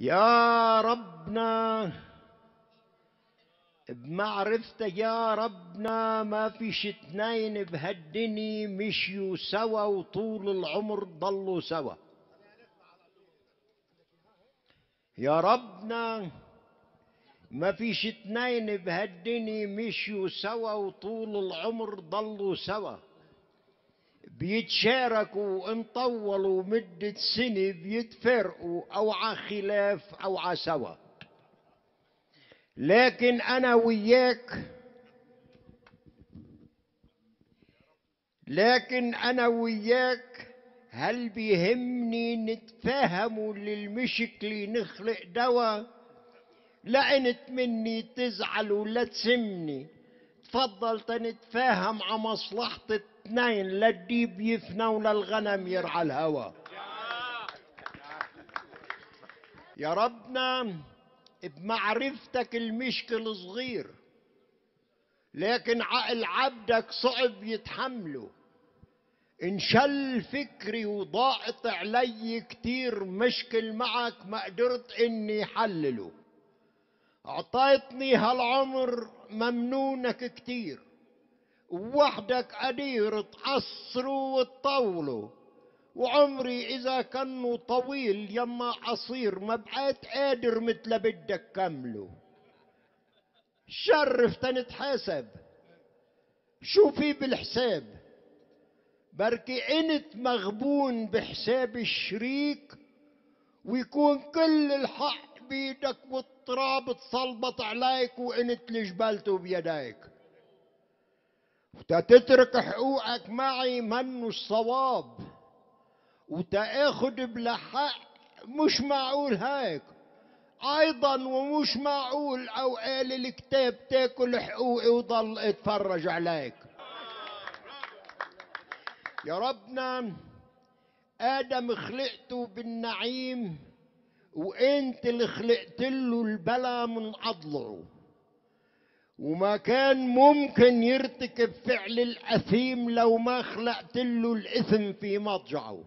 يا ربنا بمعرفتك يا ربنا ما فيش اتنين بهالدني مشيوا سوا وطول العمر ضلوا سوا. يا ربنا ما فيش اتنين بهالدني مشيوا سوا وطول العمر ضلوا سوا، بيتشاركوا ان طولوا مدة سنة بيتفرقوا او ع خلاف او ع سوا، لكن انا وياك هل بيهمني نتفاهموا للمشكلة نخلق دوا؟ لعنت مني تزعل ولا تسمني، تفضل تنتفاهم ع مصلحة اتنين، لا الديب يفنى ولا الغنم يرعى الهوى. يا ربنا بمعرفتك المشكل صغير لكن عقل عبدك صعب يتحمله، انشل فكري وضاقت علي كتير، مشكل معك ما قدرت اني حلله، اعطيتني هالعمر ممنونك كتير، ووحدك قدير تقصروا وتطولوا، وعمري اذا كنوا طويل يما قصير ما بقيت قادر مثل بدك كمله. شرف تنتحاسب، شو في بالحساب؟ بركي انت مغبون بحساب الشريك ويكون كل الحق بيدك والتراب تصلبط عليك وانت اللي جبلته بيديك، وتترك حقوقك معي منه الصواب وتاخد بلا حق، مش معقول هيك. ايضا ومش معقول او قال الكتاب تاكل حقوقي وضل اتفرج عليك. يا ربنا آدم خلقته بالنعيم وانت اللي خلقت له البلا من اضلعه، وما كان ممكن يرتكب فعل الاثيم لو ما خلقت له الاثم في مضجعه.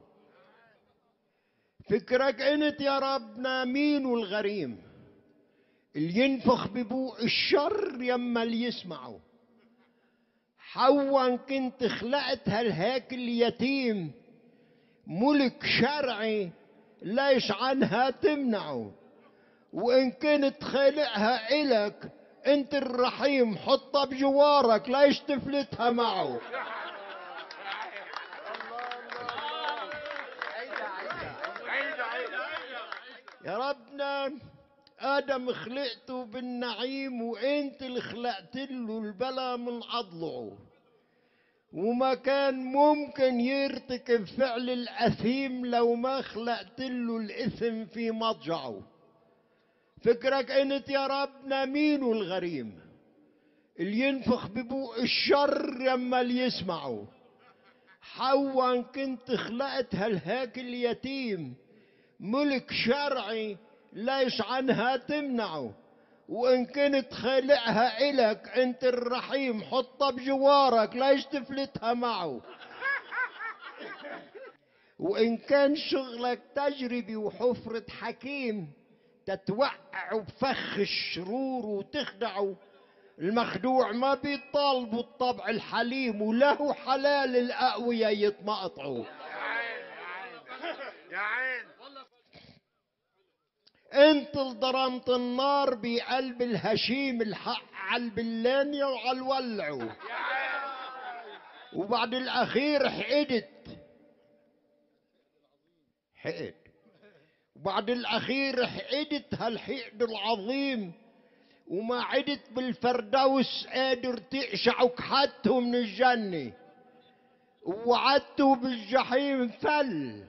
فكرك انت يا ربنا مين والغريم اللي ينفخ ببوق الشر يما اللي يسمعه؟ حواً كنت خلقت هالهاك اليتيم ملك شرعي ليش عنها تمنعه، وإن كنت خالقها إلك أنت الرحيم حطها بجوارك ليش تفلتها معه. يا ربنا آدم خلقته بالنعيم وانت اللي خلقت له البلا من اضلعه، وما كان ممكن يرتكب فعل الاثيم لو ما خلقت له الاثم في مضجعه. فكرك انت يا ربنا مين والغريم اللي ينفخ ببوق الشر لما اللي يسمعه؟ حواً كنت خلقت هالهاك اليتيم ملك شرعي ليش عنها تمنعه، وإن كنت خالقها إلك أنت الرحيم حطها بجوارك ليش تفلتها معه. وإن كان شغلك تجربي وحفرة حكيم تتوقع بفخ الشرور وتخدعه، المخدوع ما بيطالبوا الطبع الحليم وله حلال الأقوياء يتمقطعوا. يا عين انت اللي ضرمت النار بقلب الهشيم الحق على البلانية وعلى الولعو، وبعد الاخير حقدت وبعد الاخير حقدت هالحقد العظيم، وما عدت بالفردوس قادر تقشع، وكحدته من الجنة ووعدته بالجحيم فل،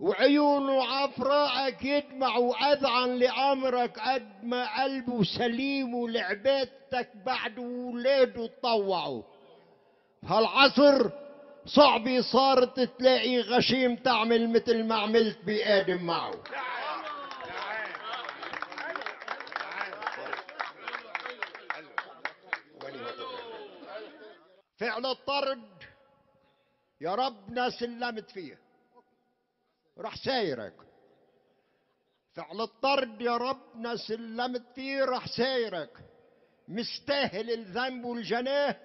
وعيون وعفراءك يدمعوا أذعا لأمرك قد ما قلبه سليم ولعباتك بعد ولاده تطوعوا. بهالعصر صعبي صارت تلاقي غشيم تعمل مثل ما عملت بآدم معه. فعل الطرد يا ربنا سلمت فيه، رح سايرك فعل الطرد يا ربنا سلمتي راح سايرك مستاهل الذنب والجناه،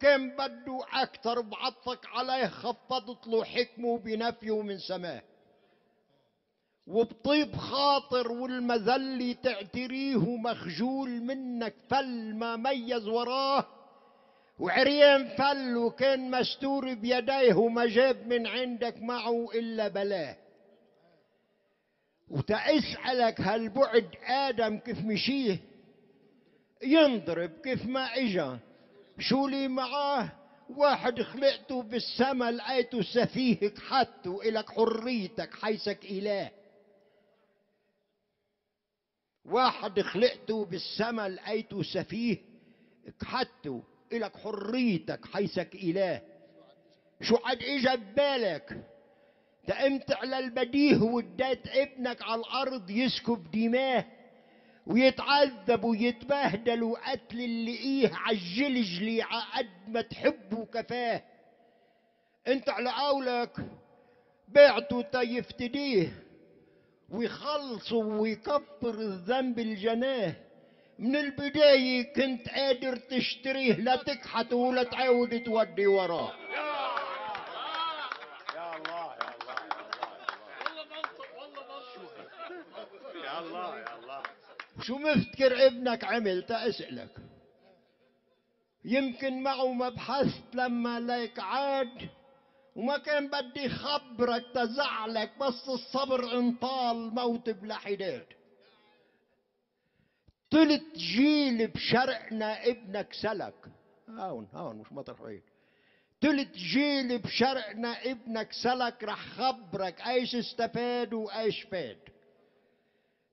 كان بده أكتر بعطفك عليه خفضت له حكمه بنفيه من سماه، وبطيب خاطر والمذل تعتريه مخجول منك فل ما ميز وراه، وعريان فل وكان مستور بيديه وما جاب من عندك معه إلا بلاه. وتأسألك هالبعد آدم كيف مشيه ينضرب كيف ما إجا، شو لي معاه؟ واحد خلقته بالسما لقيته سفيهك حتى إلك حريتك حيثك إله، واحد خلقته بالسما لقيته سفيهك حتى إلك حريتك حيثك إله. شو عد إجا ببالك؟ تقمت على البديه وديت ابنك على الأرض يسكب دماه ويتعذب ويتبهدل وقتل اللي ايه عجل جليعة قد ما تحبه كفاه، انت على قولك بعته تيفتديه ويخلصه ويكفر الذنب الجناه. من البداية كنت قادر تشتريه، لا تكحته ولا تعاود تودي وراه. شو مفتكر ابنك عمل؟ تأسألك يمكن معه ما بحثت لما ليك عاد، وما كان بدي خبرك تزعلك بس الصبر انطال موت بلا حداد. تلت جيل بشرقنا ابنك سلك، هون مش مطرح بعيد، تلت جيل بشرقنا ابنك سلك، رح خبرك ايش استفاد وايش فاد.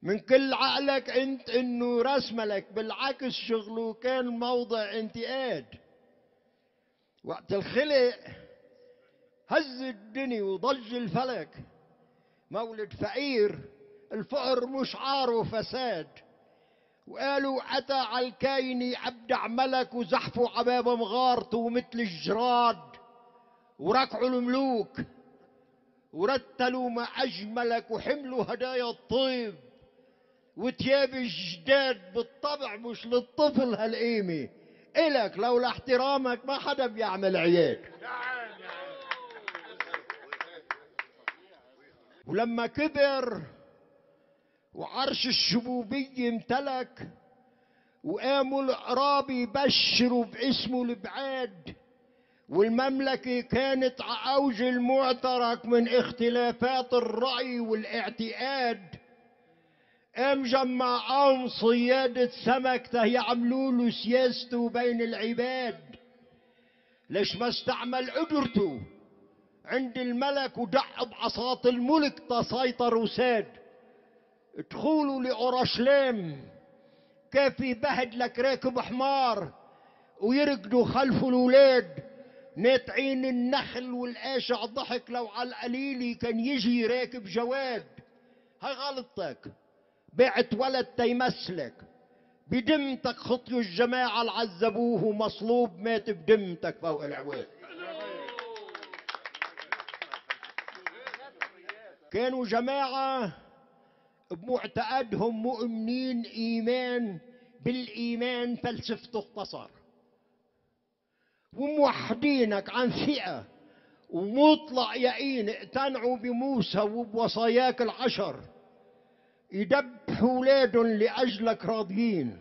من كل عقلك انت انه رسملك، بالعكس شغله كان موضع انتقاد. وقت الخلق هز الدنيا وضج الفلك، مولد فقير الفقر مش عاره فساد، وقالوا اتى على الكايني ابدع ملك، وزحفوا عباب مغارته ومثل الجراد وركعوا الملوك ورتلوا ما اجملك وحملوا هدايا الطيب وتياب الجداد. بالطبع مش للطفل هالقيمة، إلك لولا احترامك ما حدا بيعمل عياد. ولما كبر وعرش الشبوبية امتلك، وقاموا الأقراب يبشروا باسمه البعاد، والمملكة كانت على أوج المعترك من اختلافات الرأي والاعتقاد. قام جمعهم صيادة سمكته يعملوا له سياسته بين العباد، ليش ما استعمل قدرته عند الملك ودق بعصات الملك تسيطر وساد. ادخلوا لأورشليم كافي بهد لك راكب حمار ويرقدوا خلفه الولاد ناطعين النخل، والقاشع ضحك لو على القليل كان يجي راكب جواد. هاي غلطتك، بعت ولد تيمثلك بدمتك، خطي الجماعة اللي عذبوه ومصلوب مات بدمتك فوق العواد. كانوا جماعة بمعتقدهم مؤمنين إيمان بالإيمان فلسفته اختصر، وموحدينك عن ثقة ومطلع يقين. اقتنعوا بموسى وبوصاياك العشر، يدبحوا ولادهم لأجلك راضيين،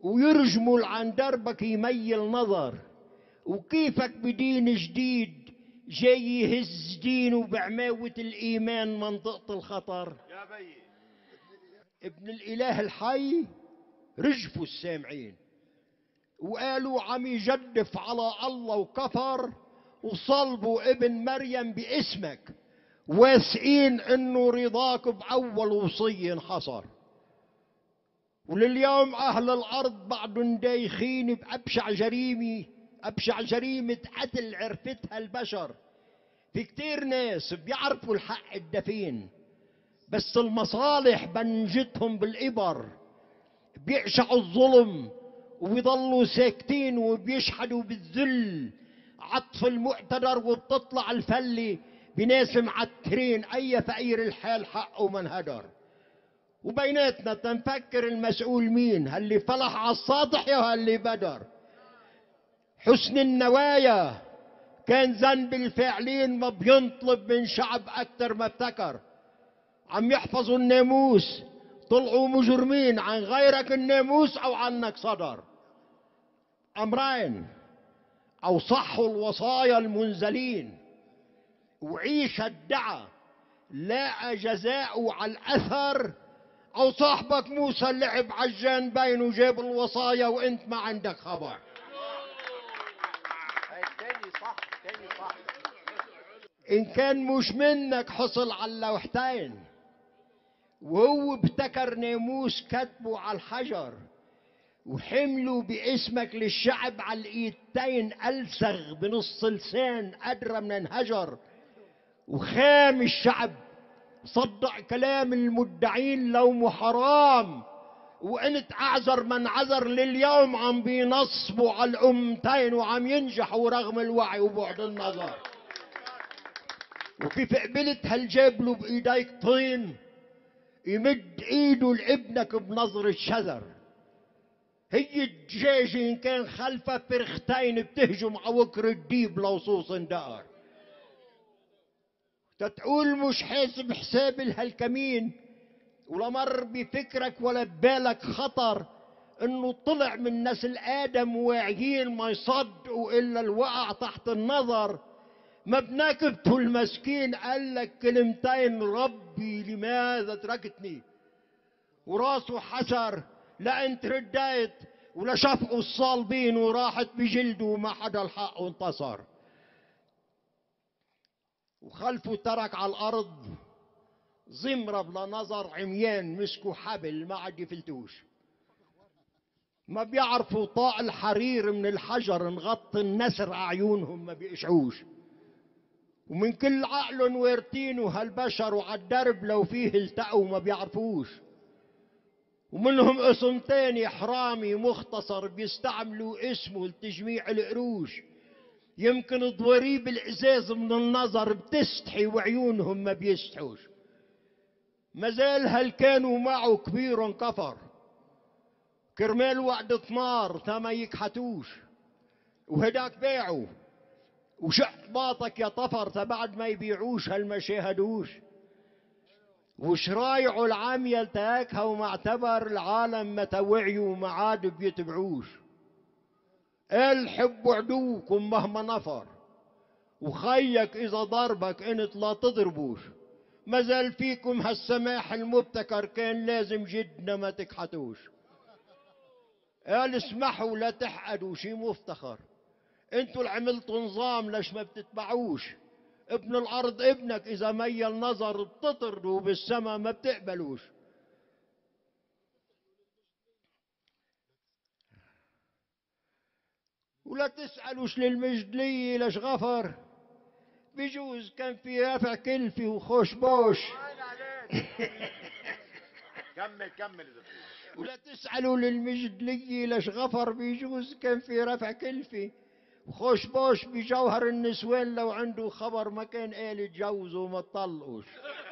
ويرجموا عن دربك يميل نظر، وكيفك بدين جديد جاي يهز دينه بعماوة الإيمان منطقة الخطر. يا بي ابن الإله الحي رجفوا السامعين وقالوا عم يجدف على الله وكفر، وصلبوا ابن مريم باسمك واثقين انه رضاك باول وصي انحصر. ولليوم اهل الارض بعدهم دايخين بابشع جريمه، ابشع جريمه قتل عرفتها البشر. في كتير ناس بيعرفوا الحق الدفين بس المصالح بنجتهم بالابر، بيعشعوا الظلم وبيضلوا ساكتين وبيشحدوا بالذل. عطف المقتدر وبتطلع الفله بناس معترين، اي فقير الحال حقه من هدر. وبيناتنا تنفكر المسؤول مين، هاللي فلح على السطح يا هاللي بدر. حسن النوايا كان ذنب الفاعلين ما بينطلب من شعب اكتر ما ابتكر. عم يحفظوا الناموس طلعوا مجرمين، عن غيرك الناموس او عنك صدر. امرين، او صحوا الوصايا المنزلين وعيش الدعا لا جزاء على الاثر، او صاحبك موسى لعب على الجانبين وجاب الوصايا وانت ما عندك خبر. ان كان مش منك حصل على اللوحتين، وهو ابتكر ناموس كتبه على الحجر وحمله باسمك للشعب على الايدتين السغ بنص لسان ادرى من انهجر، وخام الشعب صدق كلام المدعين لو حرام، وانت اعذر من عذر. لليوم عم بينصبوا على الامتين وعم ينجحوا رغم الوعي وبعد النظر. وكيف قبلت هالجابله بايديك طين يمد ايده لابنك بنظرة شذر. هي الدجاجة ان كان خلفها فرختين بتهجم على وكر الديب لو صوص اندقر. تتقول مش حاسب حساب لهالكمين، ولا مر بفكرك ولا ببالك خطر انه طلع من نسل ادم واعيين ما يصدقوا الا الوقع تحت النظر. ما بنكبته المسكين قال لك كلمتين، ربي لماذا تركتني، وراسه حسر لا انت رديت ولا شفقوا الصالبين، وراحت بجلده وما حدا الحق وانتصر. وخلفه ترك على الارض زمرة بلا نظر عميان مسكوا حبل ما عاد يفلتوش، ما بيعرفوا طاق الحرير من الحجر مغطي النسر اعينهم ما بيقشعوش. ومن كل عقل ويرتينوا هالبشر، وعلى الدرب لو فيه التقوا ما بيعرفوش. ومنهم اسم تاني حرامي مختصر بيستعملوا اسمه لتجميع القروش، يمكن ضريب الازاز من النظر بتستحي وعيونهم ما بيستحوش. مازال هل كانوا معه كبير كفر كرمال وعدة نار تما يكحتوش، وهداك باعوا وشق باطك يا طفر تبعد ما يبيعوش هل ما شاهدوش. وشرايعه العامية التاكها وما اعتبر العالم ما توعيوا وما عاد بيتبعوش. قال حبوا عدوكم مهما نفر، وخيك إذا ضربك انت لا تضربوش. مازال فيكم هالسماح المبتكر كان لازم جدنا ما تكحتوش. قال اسمحوا لا تحقدوا شي مفتخر، انتوا اللي عملتوا نظام ليش ما بتتبعوش. ابن الارض ابنك اذا ميل نظر بتطردوا بالسما ما بتقبلوش. ولا تسألوش للمجدلي ليش غفر، بجوز كان في رفع كلفة وخوش بوش. كمل كمل. ولا تسألوا للمجدلي ليش غفر، بجوز كان في رفع كلفة وخوش بوش بجوهر النسوان لو عنده خبر ما كان قال يتجوزوا وما تطلقوش.